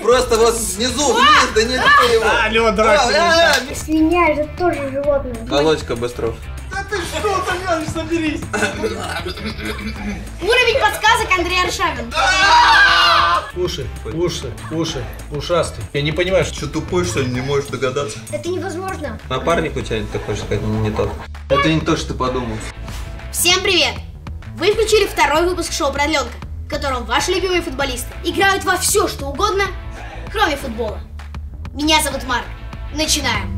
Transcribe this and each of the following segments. Просто вот снизу вниз, да не ты его. Алло, дурак. Свинья же тоже животное. Володька Быстров. Да ты что, Тамяныч, соберись. Уровень подсказок Андрей Аршавин. Уши, ушастый. Я не понимаю, что тупой, что ли, не можешь догадаться. Это невозможно. Напарник у тебя такой, что не тот. Это не то, что ты подумал. Всем привет. Вы включили второй выпуск шоу «Продленка», в котором ваши любимые футболисты играют во все, что угодно, кроме футбола. Меня зовут Марк. Начинаем.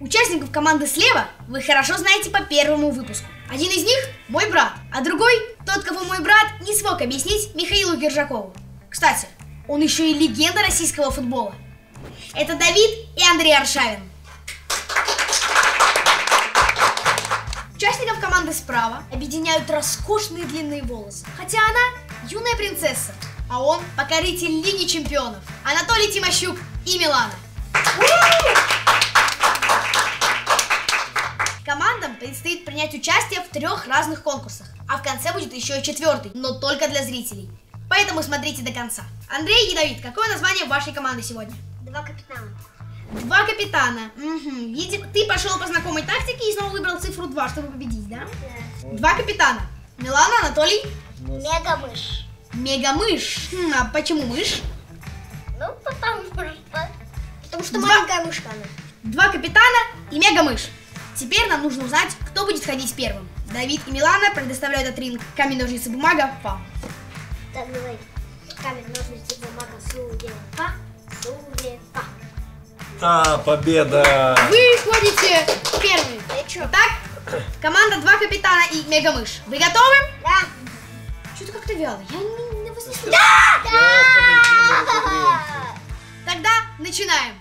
Участников команды слева вы хорошо знаете по первому выпуску. Один из них – мой брат, а другой – тот, кого мой брат не смог объяснить Михаилу Гершакову. Кстати, он еще и легенда российского футбола. Это Давид и Андрей Аршавин. Участников команды справа объединяют роскошные длинные волосы. Хотя она юная принцесса, а он покоритель Лиги Чемпионов. Анатолий Тимощук и Милана. Командам предстоит принять участие в 3 разных конкурсах, а в конце будет еще и 4-й, но только для зрителей. Поэтому смотрите до конца. Андрей и Давид, какое название вашей команды сегодня? Два капитана. Два капитана. Угу. Видимо, ты пошел по знакомой тактике и снова выбрал цифру 2, чтобы победить, да? Да. Два капитана. Милана, Анатолий? Мегамыш. Мегамыш. А почему мышь? Ну, потому что маленькая мышка. Два капитана и мегамыш. Теперь нам нужно узнать, кто будет ходить первым. Давид и Милана предоставляют этот ринг. Камень, ножницы, бумага, па. Так, давай. Камень, ножницы, бумага, судья, па. Судья, па. А, победа! Вы ходите первыми. Итак, команда два капитана и мегамыш. Вы готовы? Да. Что-то как-то вяло. Я не вас не слышу. Да! Тогда начинаем.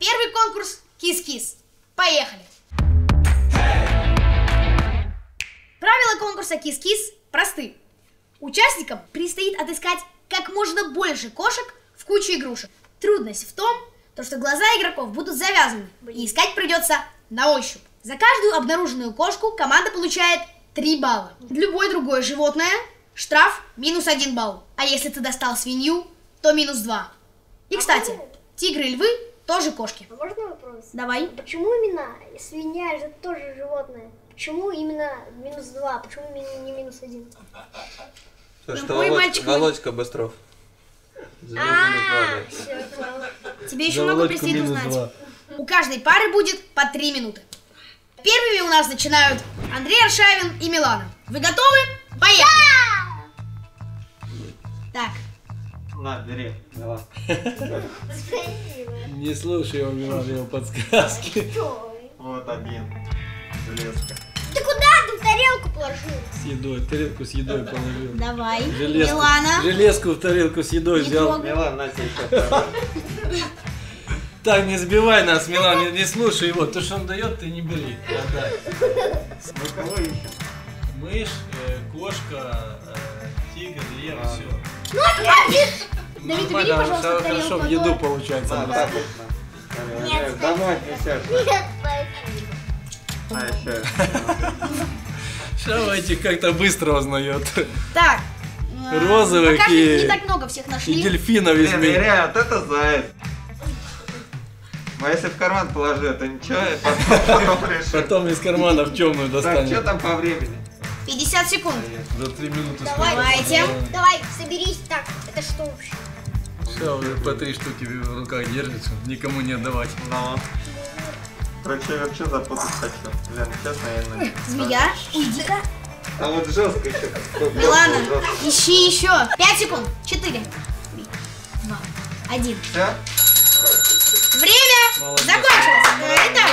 Первый конкурс Кис-Кис. Поехали. Правила конкурса Кис-Кис просты. Участникам предстоит отыскать как можно больше кошек в куче игрушек. Трудность в том, что глаза игроков будут завязаны, и искать придется на ощупь. За каждую обнаруженную кошку команда получает 3 балла. Любое другое животное — штраф минус 1 балл. А если ты достал свинью, то минус 2. И, кстати, тигры и львы тоже кошки. А можно вопрос? Давай. Почему именно свинья же тоже животное? Почему именно минус 2? Почему не минус 1? Володька Быстров. Тебе еще много предстоит узнать. У каждой пары будет по 3 минуты. Первыми у нас начинают Андрей Аршавин и Милана. Вы готовы? Поехали! Так. Ладно, бери. Давай. Не слушай его, Милана, его подсказки. Вот один. Железка. Ты куда ты тарелку положил? С едой, тарелку с едой положил. Давай, железку, Милана. Железку в тарелку с едой взял. Милана, на тебе еще. Так, не сбивай нас, Милана, не слушай его. То, что он дает, ты не бери. Ну, кого еще? Мышь, кошка, тигр, лев, все. Ну, отправишь! Давид, убери, пожалуйста, тарелку. Хорошо, в еду получается. Нет, домой несешь. Нет, спасибо. А еще. Шавайте как-то быстро узнает. Так. Розовых и... не так много всех нашли. И дельфинов весь мир. Ребят, это заяц. А если в карман положи, это ничего, потом из кармана в темную достанет. Так, что там по времени? 50 секунд. За 3 минуты. Давайте. Давай, соберись. Так, это что вообще? Все, уже по 3 штуки в руках держится. Никому не отдавать. Короче, я вообще запутать хочу. Блин, сейчас, наверное. Змея, уйди-ка. А вот жестко еще. Милана, ищи еще. 5 секунд. 4. 3, 2, 1. Все? Время молодец. Закончилось. Браво, итак.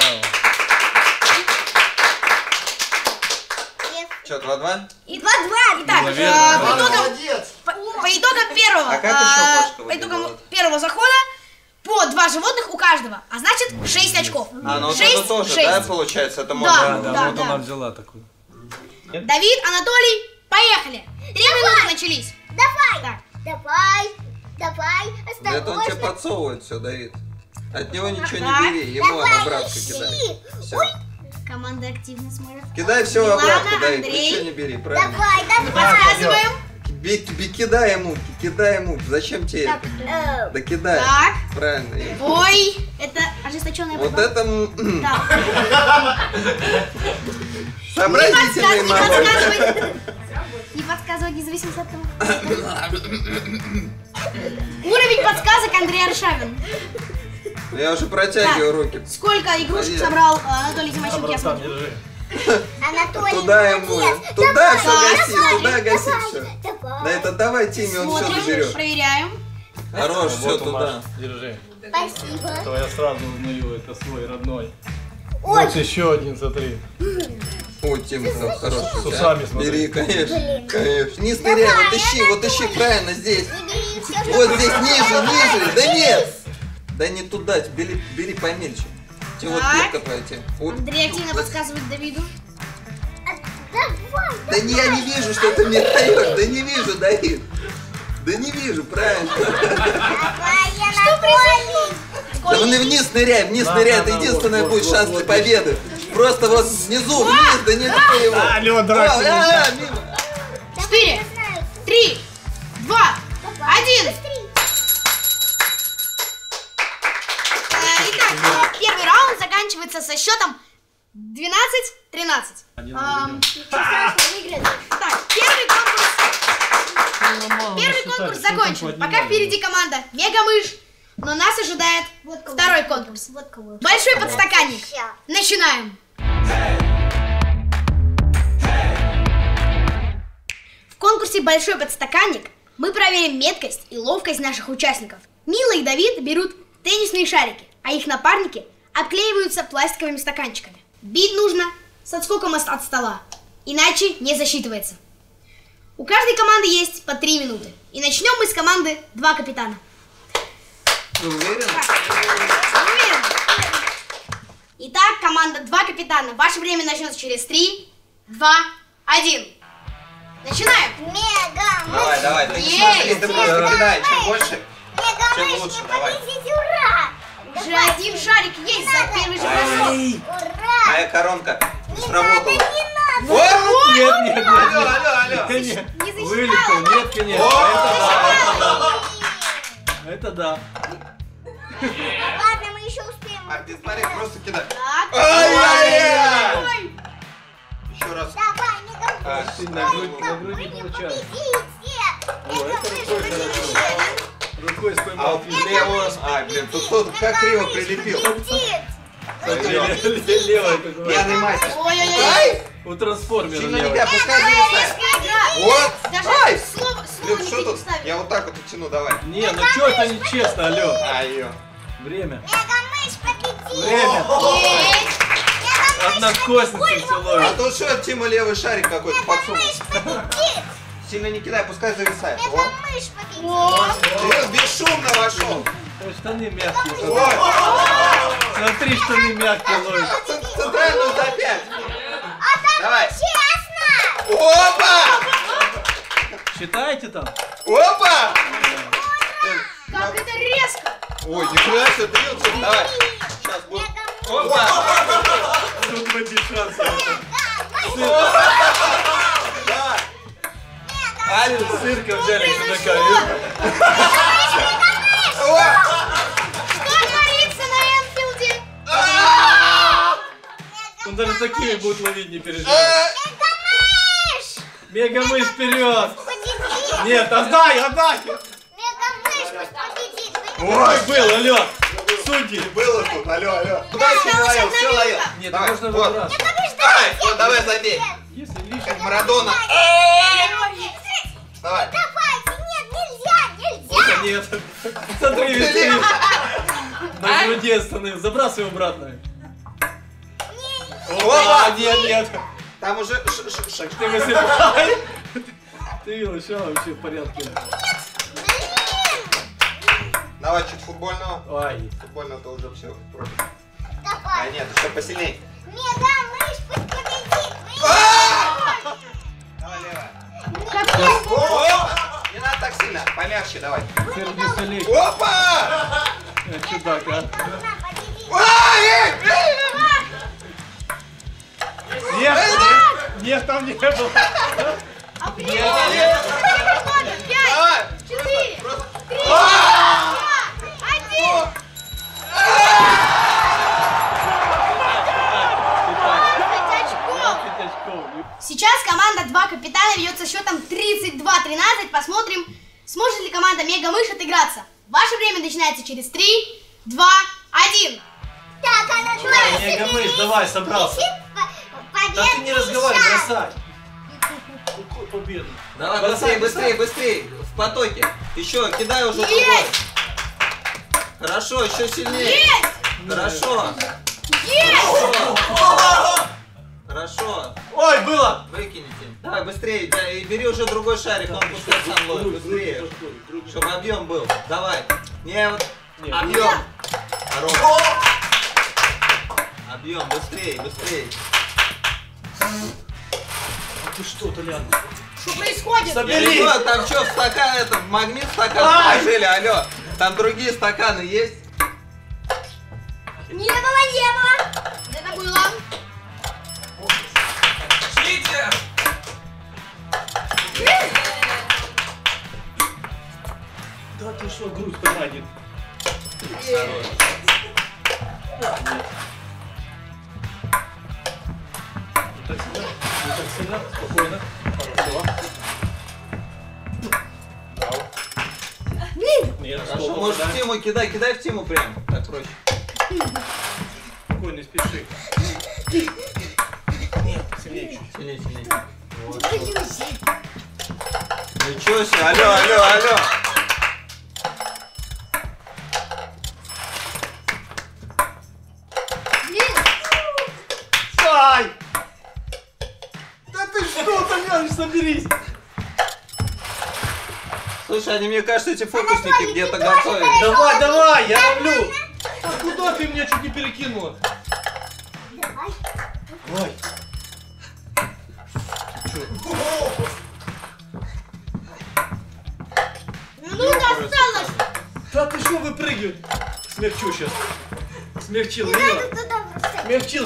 Браво. Что, 2-2? И 2-2. Итак, по итогам первого захода по 2 животных у каждого, а значит 6 очков. А, ну 6, это тоже, 6. Да, получается? Это можно... Да, да, вот да. Она взяла такую. Нет? Давид, Анатолий, поехали! 3 минуты начались. Давай! Так. Давай, осторожно. Это он тебе подсовывает все, Давид. От него ничего не бери, ему обратно кидай. Все. Команда активно смотрит. Кидай все обратно, дай. Ничего не бери, правильно? Давай, подсказываем. Кидай ему. Зачем тебе это? Да кидай. Так. Правильно. Ой, это ожесточенная борьба. Вот это... Сообразительный мама. Не подсказывать, независимо от того. Уровень подсказок Андрей Аршавин. Я уже протягиваю руки. Сколько игрушек собрал Анатолий Тимощук, я смотрю. Анатолий, туда ему, туда все гаси, туда гаси все. Да это давай Тиме, он все заберет. Проверяем. Хорош, все туда. Держи. Спасибо. То я сразу узнаю, это свой родной. Вот еще один, смотри. Ой, Тим, хорош. С усами смотри. Бери, конечно. Не стыряй, вот ищи, правильно здесь. Вот здесь, ниже, ниже. Да нет. Да не туда, бери помельче. Вот Андрей активно подсказывает Давиду. Да не, я не вижу, что ты мне даешь. Да не вижу, Давид. Да не вижу, правильно. Да вниз ныряй, это единственное будет шанс для победы. Просто вот внизу, вниз, да не тупи его. Алло, дорогая. 4, 3, 2, 1. Итак, первый раунд заканчивается со счетом 12-13. Так, первый конкурс закончен. Пока впереди команда Мегамыш, но нас ожидает второй конкурс. Большой подстаканник. Начинаем. В конкурсе Большой подстаканник мы проверим меткость и ловкость наших участников. Мила и Давид берут теннисные шарики, а их напарники обклеиваются пластиковыми стаканчиками. Бить нужно с отскоком от стола, иначе не засчитывается. У каждой команды есть по 3 минуты. И начнем мы с команды 2 капитана. Уверен? Итак, команда 2 капитана. Ваше время начнется через 3, 2, 1. Начинаем! Мега! Давай, ты не смотри, ты просто кидай, чем больше, чем лучше, давай. Уже один шарик есть за первый же бросок. Ура! Моя коронка сработала. Вот! Нет. Алло. Вылетел, нет. Это да. Ладно, мы еще успеем. А ты смотри, просто кидай. Ай-яй-яй! Еще раз. Давай, не получается. Рукой споймал. Ай, блин, тут кто-то как криво прилепил. Пьяный мастер. Ой-ой-ой. У трансформера. Вот. Ай. Блин, что тут? Я вот так вот утяну, давай. Не, ну что это нечестно, алё. Время. Мегамыш победил. Время. Одна косница все ловит. А тут что, Тима левый шарик какой-то подсунул. Сильно не кидай, пускай зависает. Мегамыш победил. Бесшумно вошел. Штаны мягкие. Смотри, штаны мягкие ловит. Центральную за 5. Давай. Честно. Опа! Считаете там? Опа! Как это резко! Ой, не красиво дрился. Давай. Сейчас будет. Опа! Тут мы без шансов. Алин с цирка взяли сюда ковер. Он даже такими будет ловить, не переживай. Мегамыш вперед! Нет, отдай! Мегамыш победит! Ой, был, алё! Судьи! Было тут, алё! Куда еще ловил? Все ловил! Нет, можно выбраться. Ай, давай забей! Как Марадона! Давай! Давай, нет, нельзя! Смотри, веселись! На груди остановился, забрасывай обратно! О, нет. Там уже шаг. Ты высыпай. Ты видел, все вообще в порядке. Давай чуть футбольного. Ой. Футбольного-то уже все. А нет, еще посильней. Мегамыш пусть победит. Давай, левая. Не надо так сильно. Помягче давай. Опа! Чудак, а. Ай! Нет, нет, там не было. Нет. 5, 4, 3, 2, 1. Сейчас команда «Два капитана» ведет со счетом 32-13. Посмотрим, сможет ли команда «Мегамыш» отыграться. Ваше время начинается через 3, 2, 1. Так, Анатолий, Мегамыш, давай, собрался. Да ты не разговаривай, бросай. Какой победа. Давай, быстрее. В потоке. Еще, кидай уже. Есть! Хорошо, еще сильнее. Есть! Хорошо. Есть! Хорошо. Ой, было! Выкините. Давай, быстрее. Да, и бери уже другой шарик, он пускай сам ловит. Быстрее. Чтобы объем был. Давай. Нет. Объем. Хорошо. Объем, быстрее. А ты что-то ляпнул. Что происходит? Собери! Там что, в стакан, это, в магнит стакан положили, алло. Там другие стаканы есть? Не было. Это было. Шлите! Да ты что, грудь там один. Не так сильно, спокойно. Хорошо. Хорошо, можешь в Тиму кидай в Тиму прям. Так проще. Спокойно, не спеши. Нет, сильнее. Вот. Ничего себе, алло. Соберись. Слушай, они, мне кажется, эти фокусники где-то готовят. Давай, я ловлю. А куда ты меня чуть не перекинула? Давай. Ну, осталось. Да ты что выпрыгиваешь? Смягчу сейчас. Смягчил,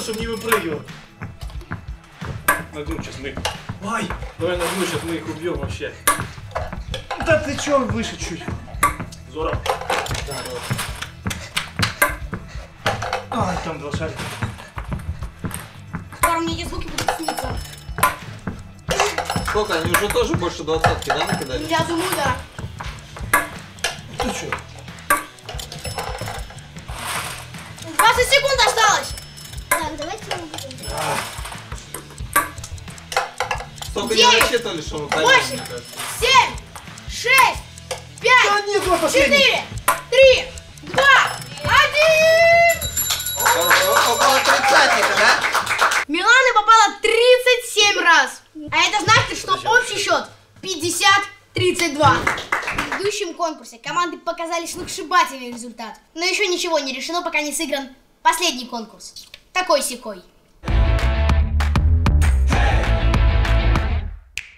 чтобы не выпрыгивал. На грудь сейчас мы. Ай! Давай нажму, сейчас мы их убьем вообще. Да ты чё, выше чуть. Зора. Да, давай. Ай, там 2 шарика. Скоро мне эти звуки будут сниться. Сколько? Они уже тоже больше 20-ки, да, накидали? Я думаю, да. Ты чё? 20 секунд осталось! Так, давайте мы будем. Только 9, не рассчитывали, что мы поймем, 8, 7, 6, 5, да нет, 4, 3, 2, 1. Около 30-ка, да? Милана попала 37 раз. А это значит, что общий счет 50-32. В предыдущем конкурсе команды показали сногсшибательный результат. Но еще ничего не решено, пока не сыгран последний конкурс. Такой-сякой.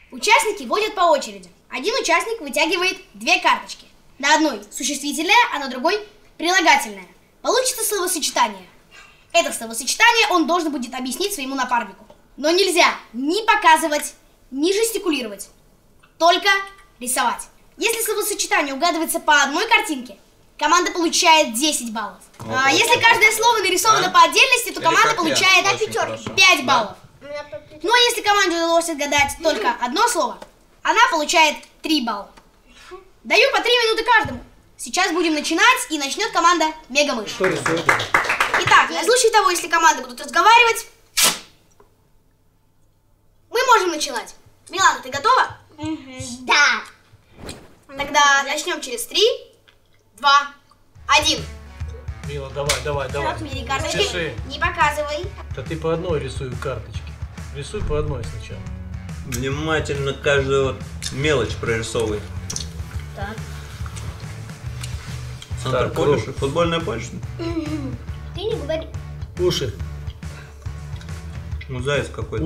Участники водят по очереди. Один участник вытягивает 2 карточки. На одной существительное, а на другой прилагательное. Получится словосочетание. Это словосочетание он должен будет объяснить своему напарнику. Но нельзя ни показывать, ни жестикулировать. Только рисовать. Если словосочетание угадывается по одной картинке, команда получает 10 баллов. А если каждое слово нарисовано по отдельности, то команда получает 5 баллов. Но если команде удалось отгадать только одно слово, она получает 3 балла. Даю по 3 минуты каждому. Сейчас будем начинать, и начнет команда «Мегамыш». Итак, на случай того, если команды будут разговаривать, мы можем начинать. Милана, ты готова? Да. Тогда начнем через 3, 2, 1. Мила, давай. Карточки не показывай. Да ты по одной рисуй карточки. Рисуй по одной сначала. Внимательно каждую мелочь прорисовывай. Так. Центр Полиши, футбольная почта. Ты не говори. Уши. Ну, заяц какой-то.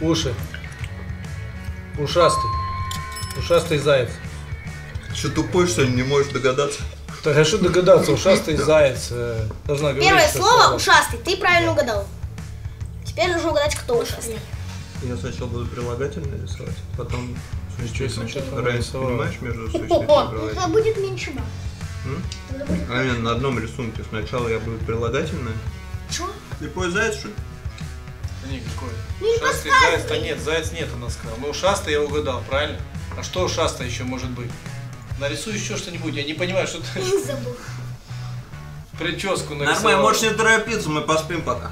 Уши. Ушастый заяц. Что, тупой, что ли, не можешь догадаться? Так, а что догадаться, ушастый заяц, должна говорить. Первое слово ушастый, ты правильно угадал. Теперь нужно угадать, кто участвует. Я сначала буду прилагательные рисовать, потом существительные. Разница, понимаешь, между существительными и прилагательными? Тогда будет меньше баллов. А нет, на одном рисунке сначала я буду прилагательное. Чё? Слепой заяц, что ли? Да нет, какой? Ну, ушастый заяц-то нет, заяц нет, она сказала. Но ушастый я угадал, правильно? А что ушастый еще может быть? Нарисуй еще что-нибудь, я не понимаю, что ты... Я забыл. Прическу нарисовал. Нормально, можешь не торопиться, мы поспим пока.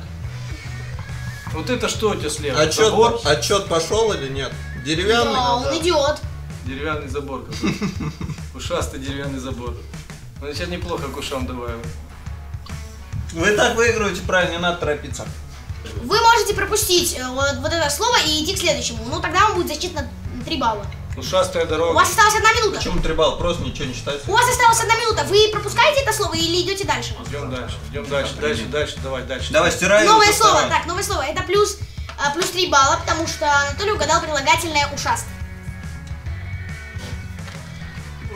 Вот это что у тебя слева? Отчет пошел или нет? Деревянный? Да, он идет. Деревянный забор какой-то. Ушастый деревянный забор. Ну, сейчас неплохо к ушам добавил. Вы так выигрываете, правильно, не надо торопиться. Вы можете пропустить вот это слово и идти к следующему. Ну, тогда он будет зачитан на 3 балла. Ушастая дорога. У вас осталась 1 минута. Почему 3 балла? Просто ничего не считается. У вас осталась 1 минута. Вы пропускаете это слово или идете дальше? Идем дальше. Идем дальше. Дальше, дальше. Давай, дальше. Давай, стираем. Новое слово. Так, новое слово. Это плюс 3 балла, потому что Анатолий угадал прилагательное ушастый.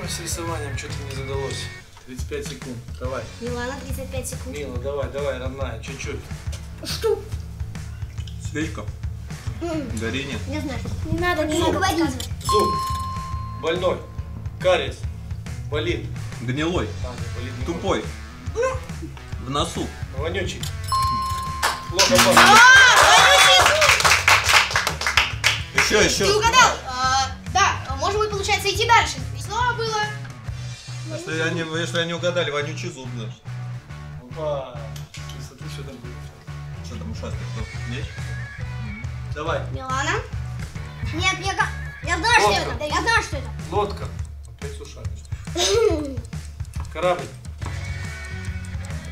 Ой, с рисованием что-то не задалось. 35 секунд. Давай. Милана, 35 секунд. Мила, давай, давай, родная, чуть-чуть. Что? Свечка. Горение. Не знаю. Не надо, не говорить. Зуб. Больной. Кариес. Болит. Гнилой. А, болит, гнилой. Тупой. В носу. Вонючий. Плохо пахнет. Вонючий зуб. Еще, еще. Ты угадал? Да, может быть, получается идти дальше. Снова было. Если они угадали, вонючий зуб, значит. Опа. Смотри, что там было. Что там ушастый? Есть? Давай. Милана. Нет, я знаю, лодка. Что это. Я знаю, что это. Лодка. Опять ушами. Корабль.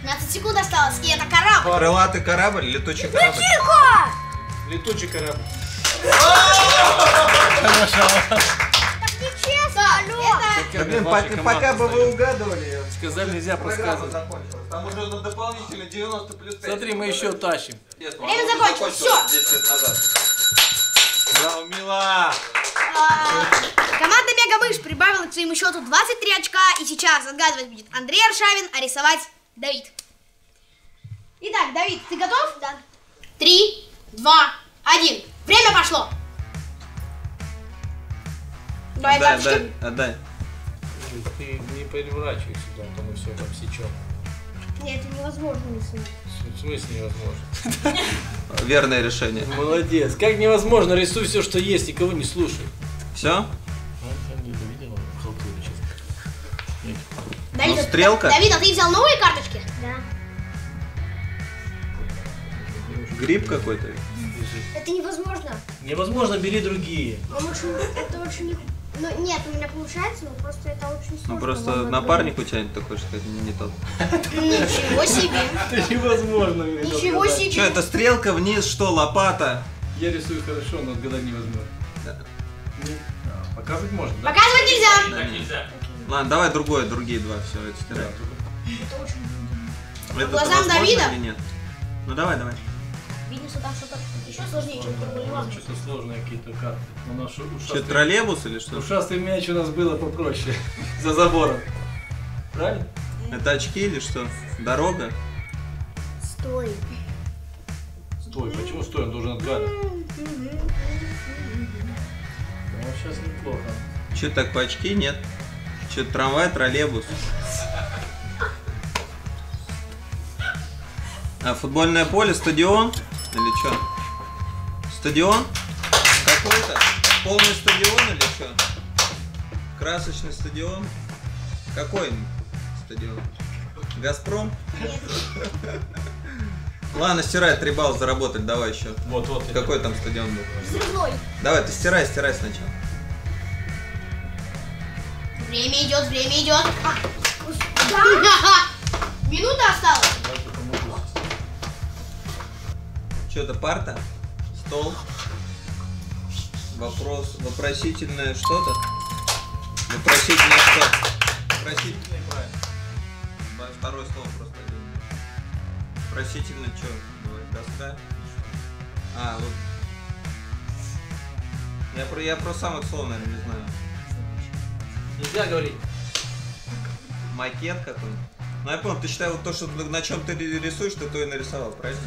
15 секунд осталось, и это корабль. Крылатый корабль, летучий корабль. Летучий корабль. Хорошо. Да, блин, пока бы вы угадывали. Сказали, нельзя подсказывать. Там уже на дополнительно 90 плюс 5. Смотри, мы еще тащим. Время закончилось. Все. 10 лет назад. Браво, Мила. Команда Мегамыш прибавила к своему счету 23 очка. И сейчас отгадывать будет Андрей Аршавин, а рисовать Давид. Итак, Давид, ты готов? Да. 3, 2, 1. Время пошло. Давай, отдай, отдай. Ты не переворачивайся, там и все обсечем. Нет, это невозможно, рисовать. В смысле невозможно? Верное решение. Молодец. Как невозможно, рисуй все, что есть, никого не слушай. Все? Давид, стрелка. Давид, а ты взял новые карточки? Да. Гриб какой-то. Это невозможно. Невозможно, бери другие. Это очень легко. Ну, нет, у меня получается, но просто это очень сложно. Ну, просто напарник у тебя такой, что это не тот. Ничего себе. Это невозможно. Ничего себе. Что, это стрелка вниз, что, лопата? Я рисую хорошо, но отгадать невозможно. Показывать можно, да? Показывать нельзя. Нельзя. Ладно, давай другое, другие два, все, это стираем. Это очень... Глазам Давида? Ну, давай, давай. Видишь, там что-то еще сложнее, чем турбулеван. Что-то сложное какие-то карты. У нас ушастый... Что, троллейбус или что? Ушастый мяч у нас было попроще. За забором. Правильно? Это очки или что? Дорога? Стой. Стой. Почему стой? Он должен отгадать. Ну, сейчас неплохо. Че такое очки? Нет. Че трамвай, троллейбус. А футбольное поле, стадион? Или что? Стадион? Какой-то? Полный стадион или что? Красочный стадион? Какой стадион? Газпром? Ладно, стирай, 3 балла заработать, давай еще. Вот, вот. Какой там стадион был? Взрывной. Давай, ты стирай, стирай сначала. Время идет, время идет. Минута осталась. Что-то парта, стол, вопрос, вопросительное что-то, вопросительное что-то, вопросительное правильно, второе слово просто один, вопросительное что, бывает, доска, а, вот, я про самых слов, наверное, не знаю. Нельзя говорить. Макет какой-то, ну я понял, ты считай вот то, что на чем ты рисуешь, ты то и нарисовал, правильно?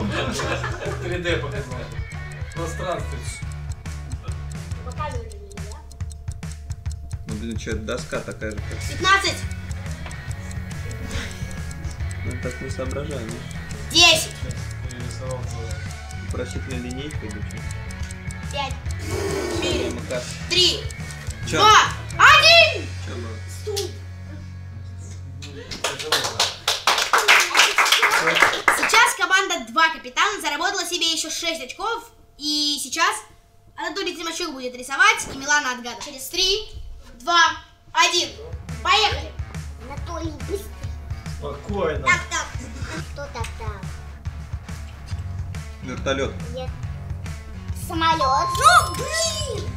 Киржаков 3D показал. Пространство. Показывали меня. Ну блин, что, доска такая же как... 15! Ну так не соображаем. 10! Просчитная линейка или что? 5, 4, 3, 2, 1! Че было? Стул! Сейчас команда 2 капитана заработала себе еще 6 очков. И сейчас Анатолий Тимощук будет рисовать, и Милана отгадывает. Через 3, 2, 1. Поехали! Анатолий, быстро! Спокойно! Так-так! Что так-так? Вертолет. Нет. Самолет. Ну, блин!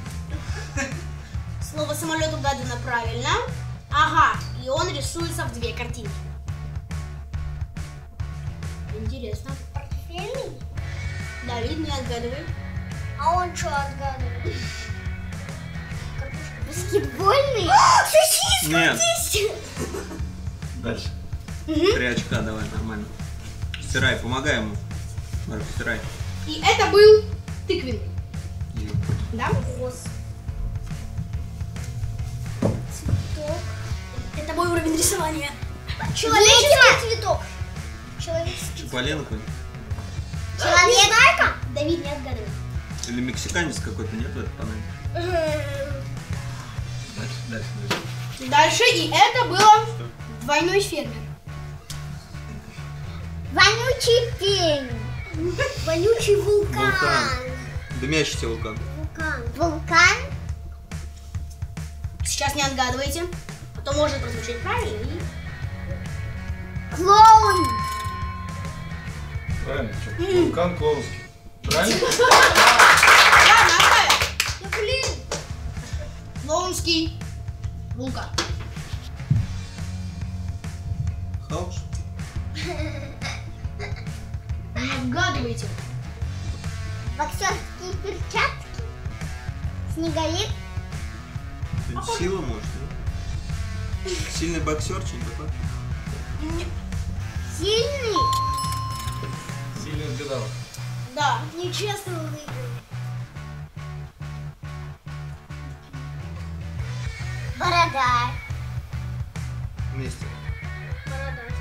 Слово самолет угадано правильно. Ага, и он рисуется в две картинки. Интересно. Портфельный? Давид не отгадывает. А он что отгадывает? Баскетбольный? О, сосиска здесь! Дальше. 3 очка давай, нормально. Стирай, помогай ему. Марк, стирай. И это был тыквенный. Да? Цветок. Это мой уровень рисования. Человеческий цветок. Человеческий цветок. Чиполенко. Человека? Давид не отгадывает. Или мексиканец какой-то, нет, в этот панель? Дальше. Дальше, и это было двойной фермер. Вонючий пень. Вонючий вулкан. Дымящийся вулкан. Вулкан. Сейчас не отгадывайте, а то может прозвучать правильно. И... Клоун. Правильно. Вулкан клоунский. Правильно? Да, блин. Клоунский вулкан. Хаус. Угадывайте. Боксерские перчатки. Снеговик. Сила, может, да? Сильный боксер, чем такой? Сильный? Сильный отгадал. Да, нечестно выиграл. Борода. Вместе. Бородатый.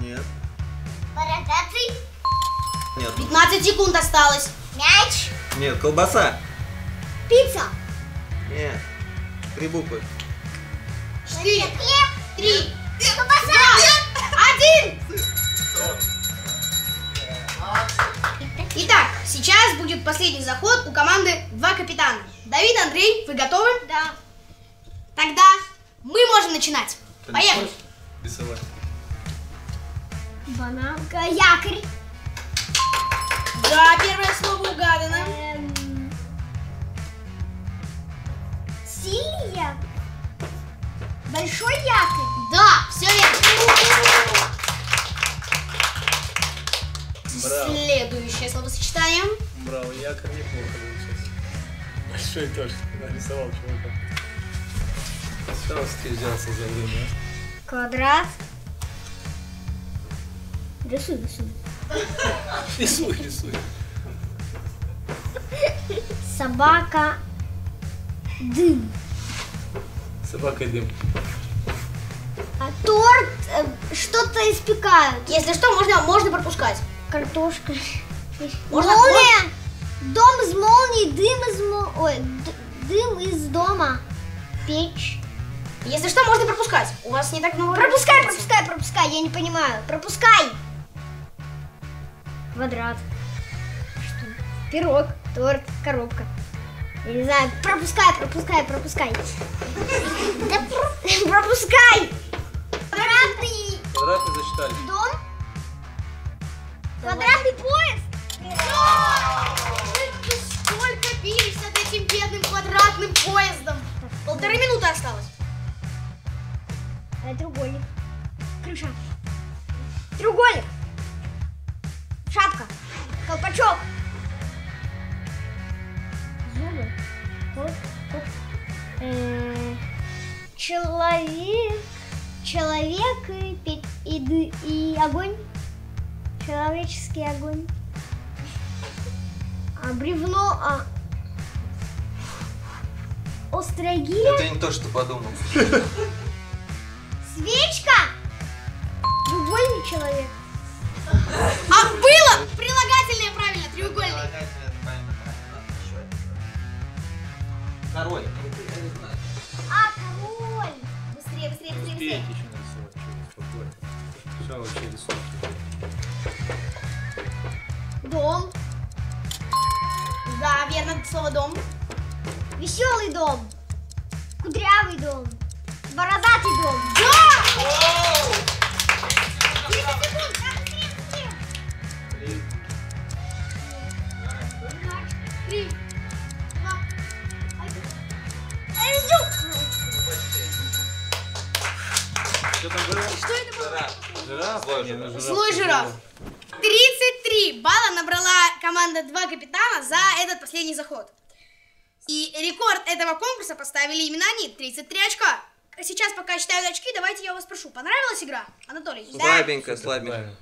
Нет. Бородатый. Нет. 15 секунд осталось. Мяч. Нет, колбаса. Пицца. Нет. 3 буквы. 4, 3. Колбаса. 1. Итак, сейчас будет последний заход у команды 2 капитана. Давид, Андрей, вы готовы? Да. Тогда мы можем начинать. Поехали. Бананка, якорь. Да, первое слово угадано. Синий якорь. Большой якорь. Да, все верно. Браво. Следующее словосочетание. Браво, якорь неплохо получился. Большой тоже нарисовал чувака. Шаровский взялся за время. Квадрат. Рисуй. Рисуй. Собака. Дым. Собака дым. А торт что-то испекают. Если что, можно пропускать. Картошка. Молния. Дом из молнии. Дым из дома. Печь. Если что, можно пропускать. У вас не так много... Пропускай. Я не понимаю. Пропускай. Квадрат. Что? Пирог, торт, коробка. Я не знаю. Пропускай. Пропускай! Квадратный зачитали. Дом? Квадратный поезд? Вы сколько бились над этим бедным квадратным поездом? 1,5 минуты осталось. Треугольник. Крыша. Треугольник. Шапка, колпачок, зубы, человек и огонь, человеческий огонь, бревно, острая гиря. Это не то, что подумал. Свечка. Треугольный человек. А было прилагательное правильно, треугольный. Прилагательное правильно. Король. А, король. Быстрее, быстрее, быстрее. Успеете еще нарисовать что-то. Все, вообще рисуйте. Дом. Да, верно, слово дом. Веселый дом. Кудрявый дом. Бородатый дом. Да! 30 секунд, как быстрее, быстрее. 3, 2, 1. Что там было? Что это было? Жираф. Злой жираф. 33 балла набрала команда 2 капитана за этот последний заход. И рекорд этого конкурса поставили именно они. 33 очка. Сейчас, пока считаю очки, давайте я вас прошу. Понравилась игра, Анатолий? Слабенькая, да? Слабенькая.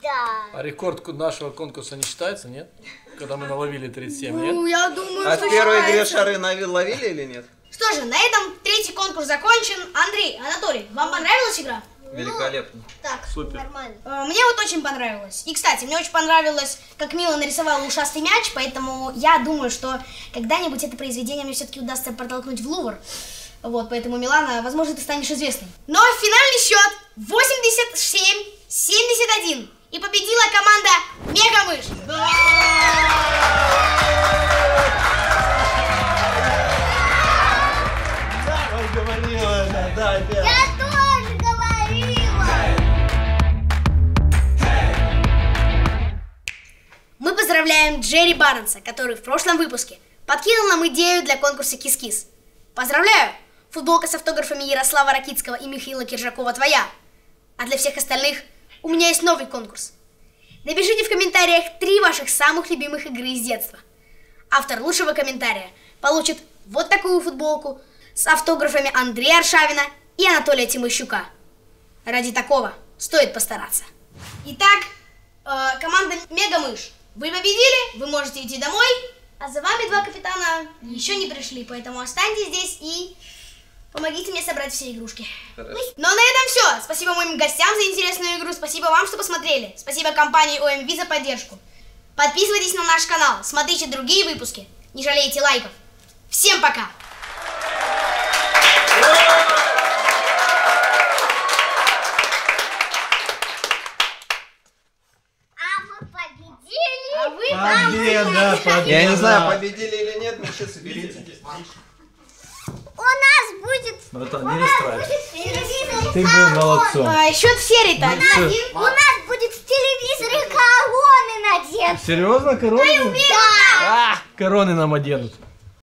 Да. А рекорд нашего конкурса не считается, нет? Когда мы наловили 37, нет? Ну, я думаю, а в первой игре шары ловили или нет? Что же, на этом третий конкурс закончен. Андрей, Анатолий, вам понравилась игра? Великолепно. Ну, так, супер. Нормально. Мне вот очень понравилось. И, кстати, мне очень понравилось, как мило нарисовала ушастый мяч, поэтому я думаю, что когда-нибудь это произведение мне все-таки удастся протолкнуть в Лувр. Вот, поэтому, Милана, возможно, ты станешь известной. Но финальный счет 87-71. И победила команда Мегамыш. Я тоже говорила. Мы поздравляем Джерри Барнса, который в прошлом выпуске подкинул нам идею для конкурса Кис-Кис. Поздравляю! Футболка с автографами Ярослава Ракицкого и Михаила Киржакова твоя. А для всех остальных у меня есть новый конкурс. Напишите в комментариях 3 ваших самых любимых игры из детства. Автор лучшего комментария получит вот такую футболку с автографами Андрея Аршавина и Анатолия Тимощука. Ради такого стоит постараться. Итак, команда Мегамыш, вы победили, вы можете идти домой. А за вами 2 капитана еще не пришли, поэтому останьтесь здесь и... помогите мне собрать все игрушки. Хорошо. Но на этом все. Спасибо моим гостям за интересную игру. Спасибо вам, что посмотрели. Спасибо компании OMV за поддержку. Подписывайтесь на наш канал. Смотрите другие выпуски. Не жалейте лайков. Всем пока. А вы победили. А вы победили. Победа, победа. Я не знаю, победили или нет. Мы сейчас соберите. Братан, не расстраивайся. Ты был молодцом. Счет серии так. У нас будет в телевизоре короны надеты. Серьезно, короны? Да. Короны нам оденут.